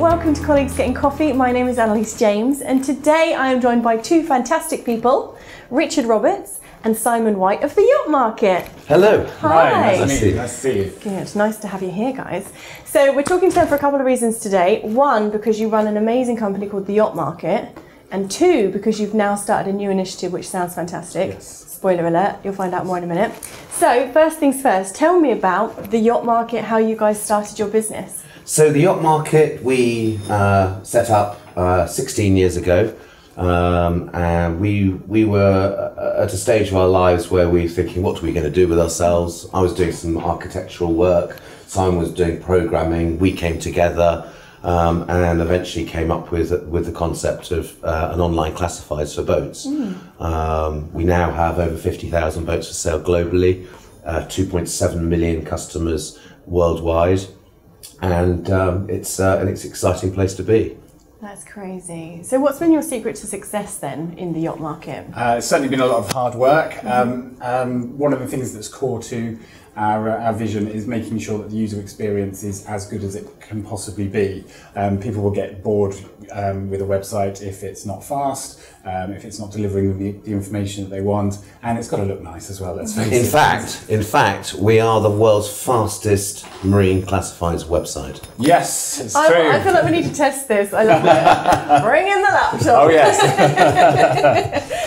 welcome to Colleagues Getting Coffee. My name is Annalise James, and today I am joined by two fantastic people, Richard Roberts and Simon White of The Yacht Market. Hello. Hi. Nice to see you. Good. Nice to have you here, guys. So we're talking to them for a couple of reasons today. One, because you run an amazing company called The Yacht Market, and two, because you've now started a new initiative, which sounds fantastic. Yes. Spoiler alert, you'll find out more in a minute. So first things first, tell me about The Yacht Market, how you guys started your business. So The Yacht Market we set up 16 years ago, and we were at a stage of our lives where we were thinking, what are we going to do with ourselves? I was doing some architectural work, Simon was doing programming, we came together and eventually came up with the concept of an online classifieds for boats. Mm. We now have over 50,000 boats for sale globally, 2.7 million customers worldwide, and it's an exciting place to be. That's crazy. So what's been your secret to success then in the Yacht Market? It's certainly been a lot of hard work. Mm-hmm. One of the things that's core to our vision is making sure that the user experience is as good as it can possibly be. People will get bored with a website if it's not fast, if it's not delivering the information that they want, and it's got to look nice as well, let's face it. In fact, we are the world's fastest marine classifieds website. Yes, it's true. I feel like we need to test this. I love it. Bring in the laptop. Oh, yes.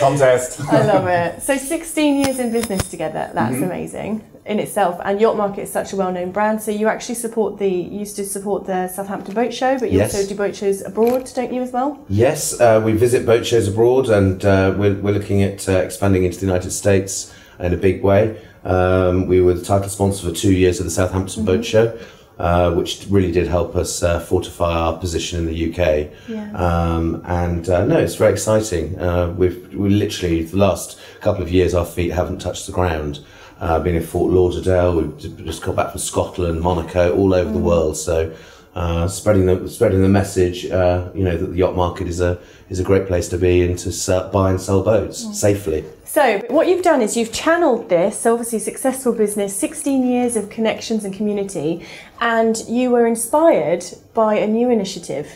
Contest. I love it. So 16 years in business together, that's mm-hmm. amazing in itself, and Yacht Market is such a well-known brand, so you actually used to support the Southampton boat show, but you yes. also do boat shows abroad, don't you, as well? Yes, we visit boat shows abroad, and we're looking at expanding into the United States in a big way. We were the title sponsor for 2 years of the Southampton mm-hmm. boat show, which really did help us fortify our position in the UK. Yeah. No, it's very exciting. We literally, for the last couple of years, our feet haven't touched the ground. Been in Fort Lauderdale, we've just come back from Scotland, Monaco, all over mm. the world. So spreading the message, you know, that the Yacht Market is a great place to be and to buy and sell boats mm. safely. So what you've done is you've channeled this, so obviously successful business, 16 years of connections and community, and you were inspired by a new initiative.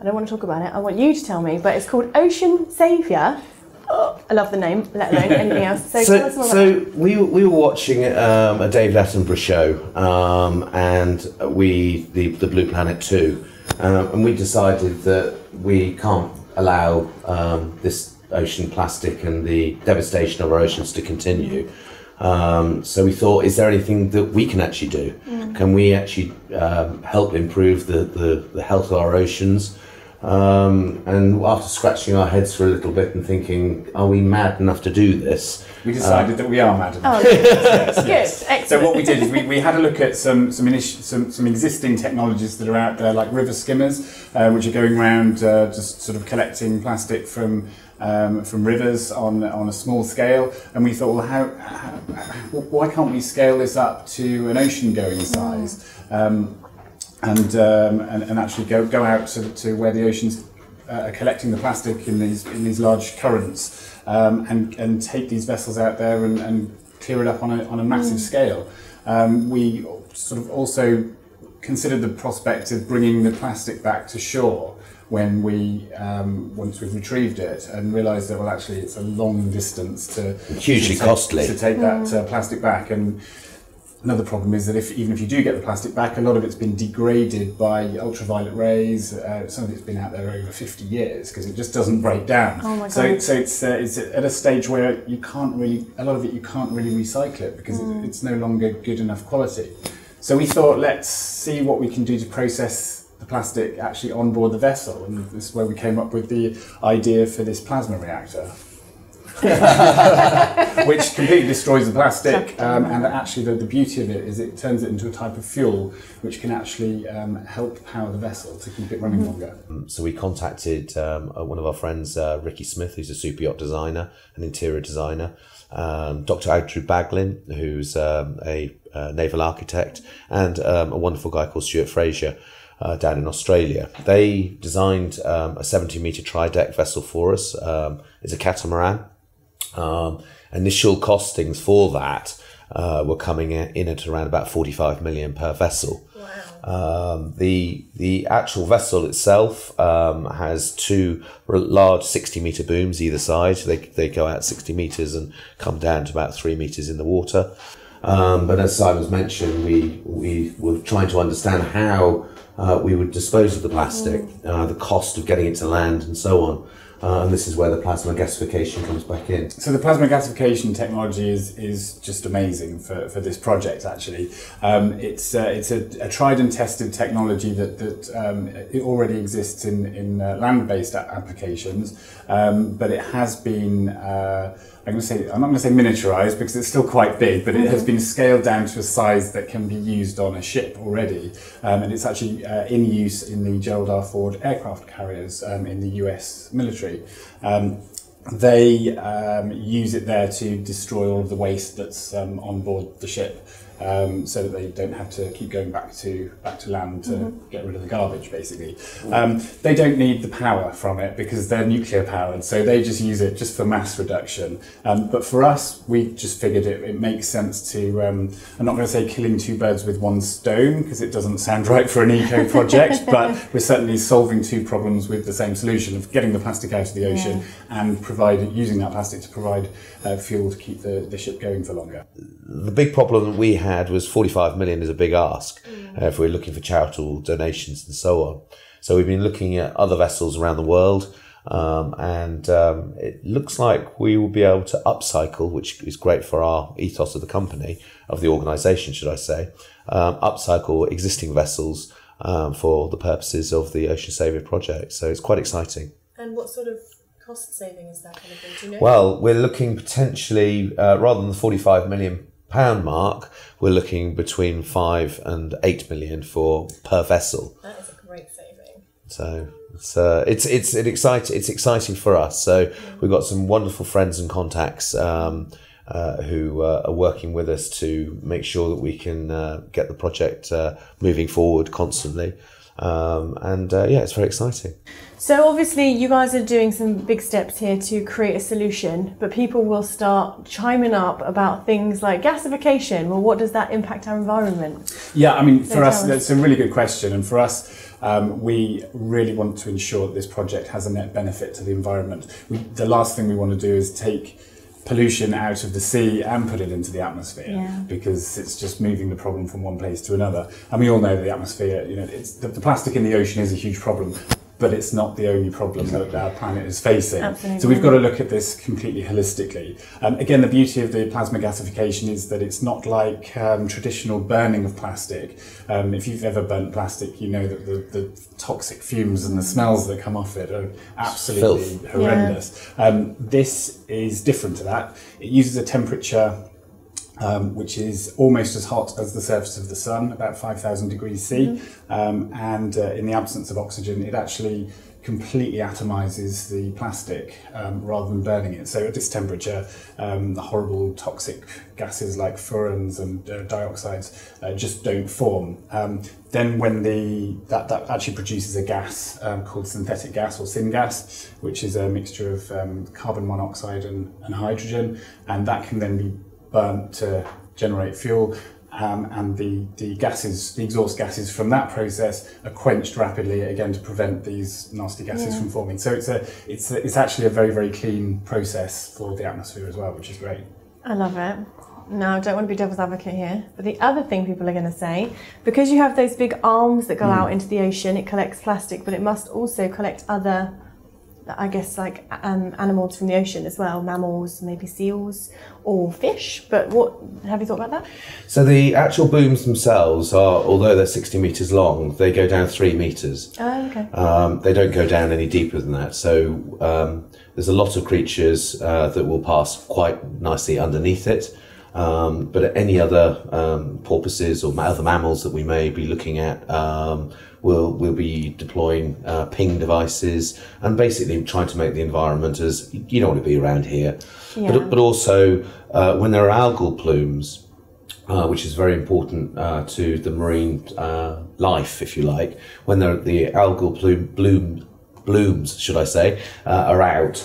I don't want to talk about it, I want you to tell me, but it's called Ocean Saviour. Oh, I love the name, let alone anything else. So we were watching a David Attenborough show, and the Blue Planet Two, and we decided that we can't allow this ocean plastic and the devastation of our oceans to continue. So we thought, is there anything that we can actually do? Mm. Can we actually help improve the health of our oceans? And after scratching our heads for a little bit and thinking, are we mad enough to do this? We decided that we are mad enough. Oh, yes, excellent. So what we did is we had a look at some existing technologies that are out there, like river skimmers, which are going around just sort of collecting plastic from rivers on a small scale, and we thought, well, why can't we scale this up to an ocean-going size? And actually go out to where the oceans are collecting the plastic in these large currents, and take these vessels out there and clear it up on a massive mm. scale. We sort of also considered the prospect of bringing the plastic back to shore when we once we've retrieved it, and realised that, well, actually it's a long distance to take mm. that plastic back. And another problem is that even if you do get the plastic back, a lot of it's been degraded by ultraviolet rays. Some of it's been out there over 50 years because it just doesn't break down. Oh my God. So it's at a stage where you can't really, a lot of it you can't really recycle it because mm. it's no longer good enough quality. So we thought, let's see what we can do to process the plastic actually on board the vessel, and this is where we came up with the idea for this plasma reactor. Which completely destroys the plastic, and actually the beauty of it is it turns it into a type of fuel which can actually help power the vessel to keep it running longer. So we contacted one of our friends, Ricky Smith, who's a super yacht designer and interior designer, Dr. Andrew Baglin, who's a naval architect, and a wonderful guy called Stuart Frazier down in Australia. They designed a 70-metre tri-deck vessel for us. It's a catamaran. Initial costings for that were coming in at around about 45 million per vessel. Wow. The actual vessel itself has two large 60-meter booms either side. They go out 60 meters and come down to about 3 meters in the water. But as Simon's mentioned, we were trying to understand how we would dispose of the plastic, the cost of getting it to land and so on. And this is where the plasma gasification comes back in. So the plasma gasification technology is just amazing for this project, actually. It's a tried and tested technology that it already exists in land-based applications, but it has been, I'm not going to say miniaturized because it's still quite big, but it has been scaled down to a size that can be used on a ship already. And it's actually in use in the Gerald R. Ford aircraft carriers in the US military. They use it there to destroy all of the waste that's on board the ship, so that they don't have to keep going back to land to get rid of the garbage, basically. They don't need the power from it because they're nuclear powered, so they just use it just for mass reduction. But for us, we just figured it makes sense to, I'm not going to say killing two birds with one stone because it doesn't sound right for an eco project, but we're certainly solving two problems with the same solution of getting the plastic out of the ocean and using that plastic to provide fuel to keep the ship going for longer. The big problem that we had was 45 million is a big ask if we're looking for charitable donations and so on. So we've been looking at other vessels around the world, and it looks like we will be able to upcycle, which is great for our ethos of the company, of the organisation, should I say, upcycle existing vessels for the purposes of the Ocean Saviour project. So it's quite exciting. And what sort of cost saving is that going to be? Do you know? Well, we're looking potentially, rather than the £45 million mark, we're looking between 5 and 8 million per vessel. That is a great saving. So it's exciting for us. So we've got some wonderful friends and contacts who are working with us to make sure that we can get the project moving forward constantly. Yeah, it's very exciting. So obviously you guys are doing some big steps here to create a solution, but people will start chiming up about things like gasification. Well, what does that impact our environment? Yeah, I mean, for us, that's a really good question. And for us, we really want to ensure that this project has a net benefit to the environment. The last thing we want to do is take pollution out of the sea and put it into the atmosphere, because it's just moving the problem from one place to another. And we all know that the atmosphere, you know, the plastic in the ocean is a huge problem, but it's not the only problem that our planet is facing. Absolutely. So we've got to look at this completely holistically. Again, the beauty of the plasma gasification is that it's not like traditional burning of plastic. If you've ever burnt plastic, you know that the toxic fumes and the smells that come off it are absolutely horrendous. Yeah. This is different to that. It uses a temperature which is almost as hot as the surface of the sun, about 5,000 degrees C. In the absence of oxygen, it actually completely atomizes the plastic rather than burning it. So at this temperature, the horrible toxic gases like furans and dioxides just don't form. Then when that actually produces a gas called synthetic gas or syngas, which is a mixture of carbon monoxide and hydrogen, and that can then be burnt to generate fuel, and the exhaust gases from that process are quenched rapidly again to prevent these nasty gases from forming. So it's actually a very, very clean process for the atmosphere as well, which is great. I love it. Now, I don't want to be devil's advocate here, but the other thing people are going to say, because you have those big arms that go out into the ocean, it collects plastic, but it must also collect other, I guess, like animals from the ocean as well, mammals, maybe seals or fish. But what have you thought about that? So the actual booms themselves are, although they're 60 meters long, they go down 3 meters. Oh, okay. They don't go down any deeper than that. So there's a lot of creatures that will pass quite nicely underneath it. But any other porpoises or other mammals that we may be looking at, we'll be deploying ping devices and basically trying to make the environment as, you don't want to be around here. Yeah. But also when there are algal plumes, which is very important to the marine life, if you like, when the algal plume bloom blooms, should I say, are out,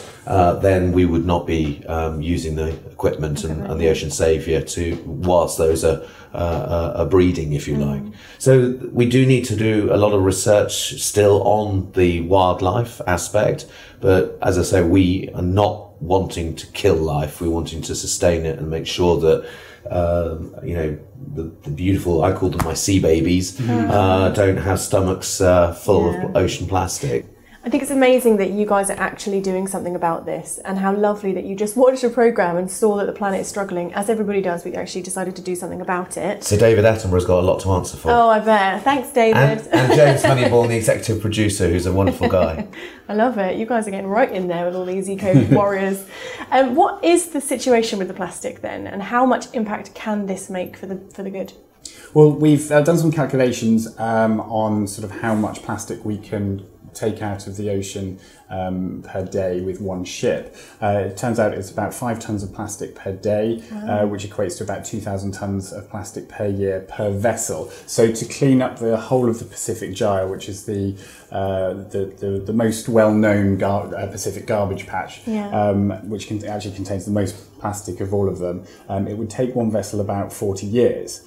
then we would not be using the equipment and the Ocean Saviour to, whilst those are breeding, if you like. So we do need to do a lot of research still on the wildlife aspect, but as I say, we are not wanting to kill life, we're wanting to sustain it and make sure that you know, the beautiful, I call them my sea babies, don't have stomachs full of ocean plastic. I think it's amazing that you guys are actually doing something about this, and how lovely that you just watched a programme and saw that the planet is struggling. As everybody does, we actually decided to do something about it. So David Attenborough's got a lot to answer for. Oh, I bet. Thanks, David. And James Honeyball, the executive producer, who's a wonderful guy. I love it. You guys are getting right in there with all these eco-warriors. What is the situation with the plastic then, and how much impact can this make for the good? Well, we've done some calculations on sort of how much plastic we can take out of the ocean per day with one ship. It turns out it's about 5 tons of plastic per day, which equates to about 2,000 tons of plastic per year per vessel. So to clean up the whole of the Pacific Gyre, which is the most well-known Pacific garbage patch, which actually contains the most plastic of all of them, it would take one vessel about 40 years.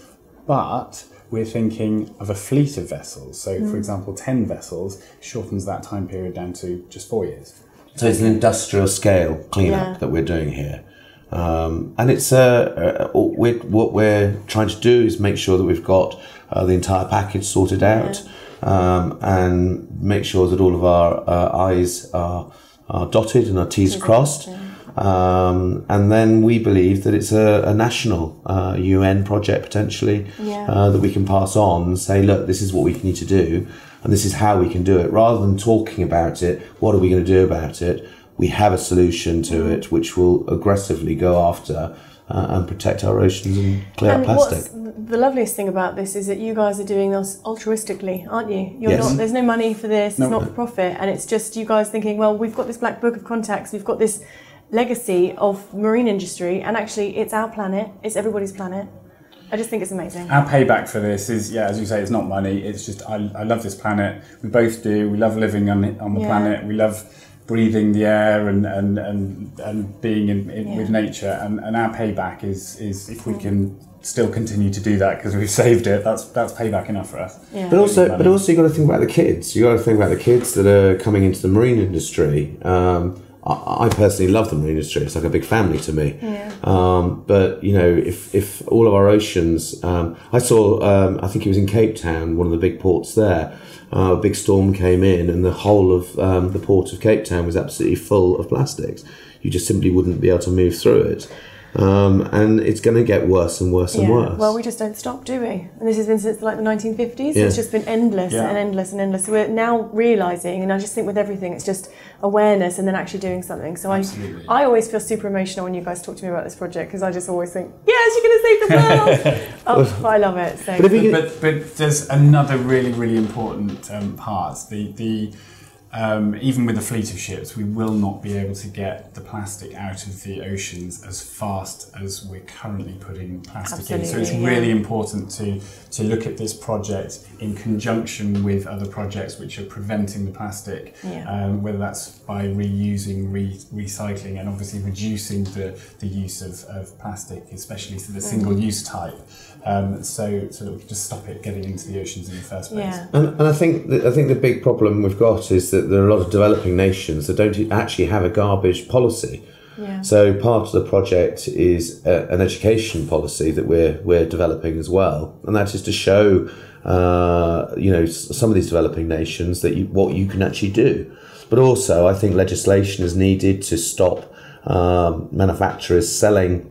But we're thinking of a fleet of vessels. So, for example, 10 vessels shortens that time period down to just 4 years. So it's an industrial scale cleanup that we're doing here. And it's what we're trying to do is make sure that we've got the entire package sorted out, and make sure that all of our I's are dotted and our T's crossed. And then we believe that it's a national UN project potentially that we can pass on and say, look, this is what we need to do and this is how we can do it. Rather than talking about it, what are we going to do about it? We have a solution to it which will aggressively go after and protect our oceans and clear our plastic. The loveliest thing about this is that you guys are doing this altruistically, aren't you? You're not, there's no money for this, it's not for profit, and it's just you guys thinking, well, we've got this black book of contacts, we've got this legacy of marine industry, and actually it's our planet, it's everybody's planet. I just think it's amazing. Our payback for this is, as you say, it's not money, it's just I love this planet, we both do, we love living on the planet, we love breathing the air and being in with nature, and our payback is if we can still continue to do that because we've saved it, that's payback enough for us. But also you've got to think about the kids, that are coming into the marine industry. I personally love the marine industry. It's like a big family to me. But you know, if all of our oceans, I saw, I think it was in Cape Town, one of the big ports there. A big storm came in, and the whole of the port of Cape Town was absolutely full of plastics. You just simply wouldn't be able to move through it. And it's going to get worse and worse and worse. Well, we just don't stop, do we? And this has been since like the 1950s. Yeah. It's just been endless and endless and endless. So we're now realising, and I just think with everything, it's just awareness and then actually doing something. So I always feel super emotional when you guys talk to me about this project, because I just always think, yes, you're going to save the world. But I love it. So. But there's another really, really important part. Even with a fleet of ships, we will not be able to get the plastic out of the oceans as fast as we're currently putting plastic in. So it's really important to look at this project in conjunction with other projects which are preventing the plastic, whether that's by reusing, recycling, and obviously reducing the use of plastic, especially to the single-use type, so that we can just stop it getting into the oceans in the first place. Yeah. And I think the big problem we've got is that there are a lot of developing nations that don't actually have a garbage policy. Yeah. So part of the project is an education policy that we're developing as well, and that is to show some of these developing nations that what you can actually do. But also, I think legislation is needed to stop manufacturers selling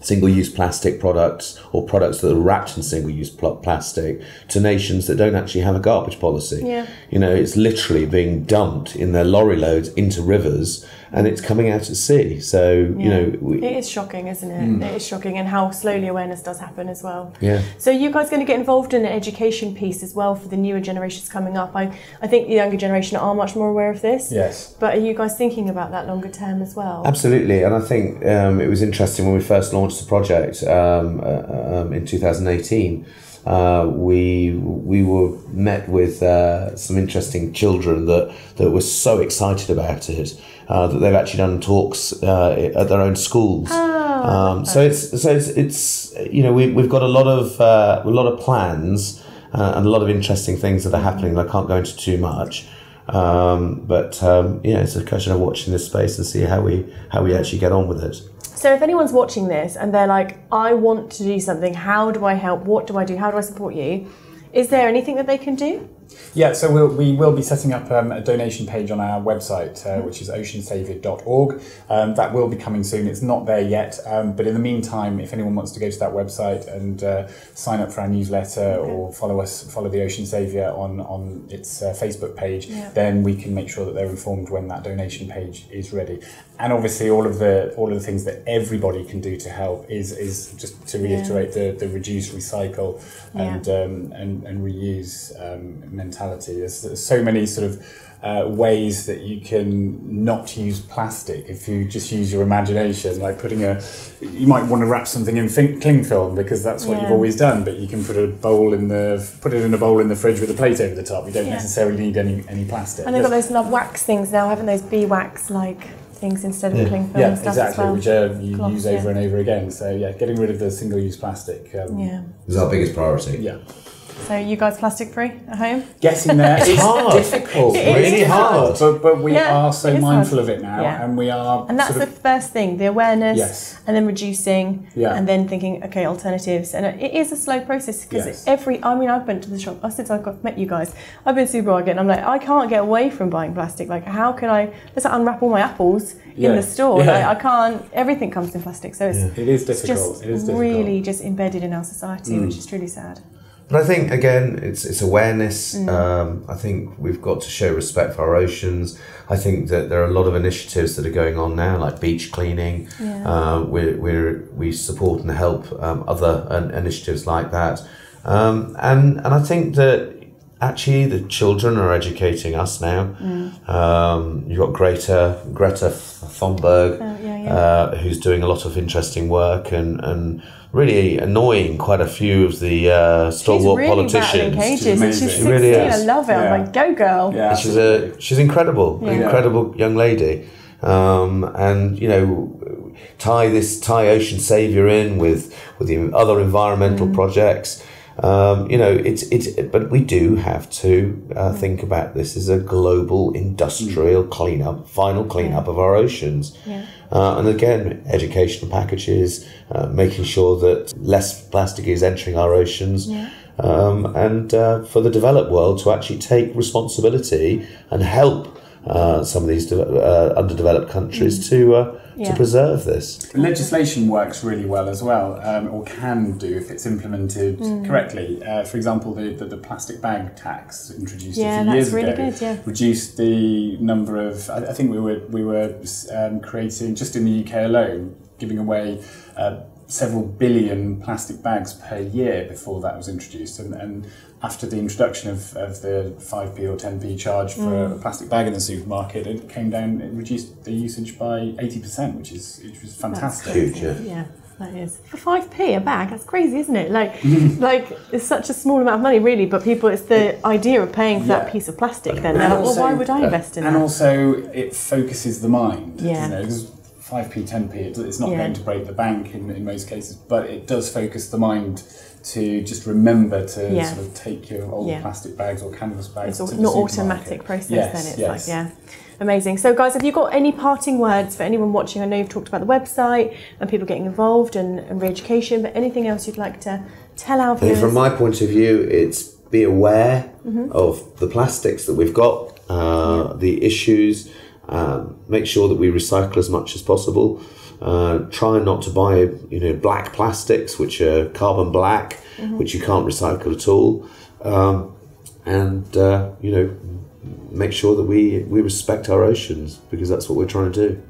single-use plastic products or products that are wrapped in single-use plastic to nations that don't actually have a garbage policy. Yeah. You know, it's literally being dumped in their lorry loads into rivers, and it's coming out at sea. So, you know... it is shocking, isn't it? It is shocking, and how slowly awareness does happen as well. Yeah. So you guys are going to get involved in the education piece as well for the newer generations coming up. I think the younger generation are much more aware of this. Yes. But are you guys thinking about that longer term as well? Absolutely, and I think it was interesting when we first launched the project in 2018. We were met with some interesting children that were so excited about it that they've actually done talks at their own schools. So it's you know, we've got a lot of plans and a lot of interesting things that are happening. I can't go into too much. But it's a question of watching this space and see how we actually get on with it. So if anyone's watching this and they're like, I want to do something, how do I help, what do I do, how do I support you, is there anything that they can do? Yeah, so we will be setting up a donation page on our website, which is oceansaviour.org. That will be coming soon. It's not there yet, but in the meantime, if anyone wants to go to that website and sign up for our newsletter, okay, or follow the Ocean Saviour on its Facebook page, yeah, then we can make sure that they're informed when that donation page is ready. And obviously, all of the things that everybody can do to help is just to reiterate, yeah, the reduce, recycle, and yeah, and reuse mentality. There's so many sort of ways that you can not use plastic if you just use your imagination. Like you might want to wrap something in cling film because that's what, yeah, you've always done. But you can put it in a bowl in the fridge with a plate over the top. You don't, yeah, necessarily need any plastic. And they've got those love wax things now, haven't those bee wax like things instead of, yeah, cling film? Yeah, and stuff exactly, as well, which you use over, yeah, and over again. So yeah, getting rid of the single-use plastic is our biggest priority. Yeah. So you guys plastic free at home? Getting there is difficult. It's really hard. But we, yeah, are so mindful of it now, yeah, and we are. And that's the first thing, the awareness, yes, and then reducing, yeah, and then thinking, okay, alternatives. And it is a slow process because, yes, I've been to the shop since I've met you guys. I've been to the supermarket and I'm like, I can't get away from buying plastic. Like, how can I unwrap all my apples, yeah, in the store? Yeah. Like, I can't. Everything comes in plastic, so it's, yeah, it is difficult. It's really just embedded in our society, which is truly sad. But I think, again, it's awareness. I think we've got to show respect for our oceans. I think that there are a lot of initiatives that are going on now, like beach cleaning. Yeah. We support and help other initiatives like that. And I think that actually the children are educating us now. Mm. You've got Greta Thunberg, who's doing a lot of interesting work and really annoying quite a few of the stalwart politicians. She's really 16, really is. I love it. Yeah. I'm like, go girl. Yeah, and she's incredible, yeah, incredible young lady. And you know, tie Ocean Saviour in with the other environmental projects. You know, but we do have to think about this as a global industrial cleanup, final cleanup of our oceans. Yeah. And again, educational packages, making sure that less plastic is entering our oceans, yeah, and for the developed world to actually take responsibility and help some of these underdeveloped countries to preserve this. Legislation works really well as well, or can do if it's implemented correctly. For example, the plastic bag tax introduced a few years ago, really good, yeah, reduced the number of. I think we were creating, just in the UK alone, giving away several billion plastic bags per year before that was introduced, and after the introduction of the 5p or 10p charge for a plastic bag in the supermarket, it came down, it reduced the usage by 80%, which was fantastic. Huge, yeah. That is. For 5p a bag, that's crazy, isn't it? Like it's such a small amount of money, really, but it's the idea of paying for that piece of plastic then. They're like, well, why would I invest in that? And also, it focuses the mind. Yeah. You know, 5p, 10p, it's not going to break the bank in most cases, but it does focus the mind to just remember to sort of take your old plastic bags or canvas bags. It's not automatic process, then it's amazing. So guys, have you got any parting words for anyone watching? I know you've talked about the website and people getting involved and re-education, but anything else you'd like to tell our viewers? From my point of view, it's be aware of the plastics that we've got, the issues. Make sure that we recycle as much as possible. Try not to buy, black plastics, which are carbon black, which you can't recycle at all. Make sure that we respect our oceans, because that's what we're trying to do.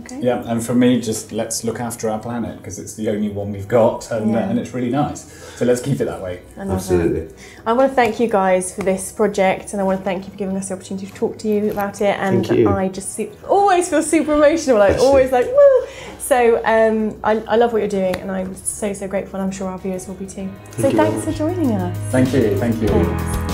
Okay. Yeah, and for me, just let's look after our planet, because it's the only one we've got, and it's really nice. So let's keep it that way. Absolutely. I want to thank you guys for this project, and I want to thank you for giving us the opportunity to talk to you about it. And I just always feel super emotional, always like, woo! So I love what you're doing, and I'm so, so grateful, and I'm sure our viewers will be too. So thanks for joining us. Thank you. Thanks.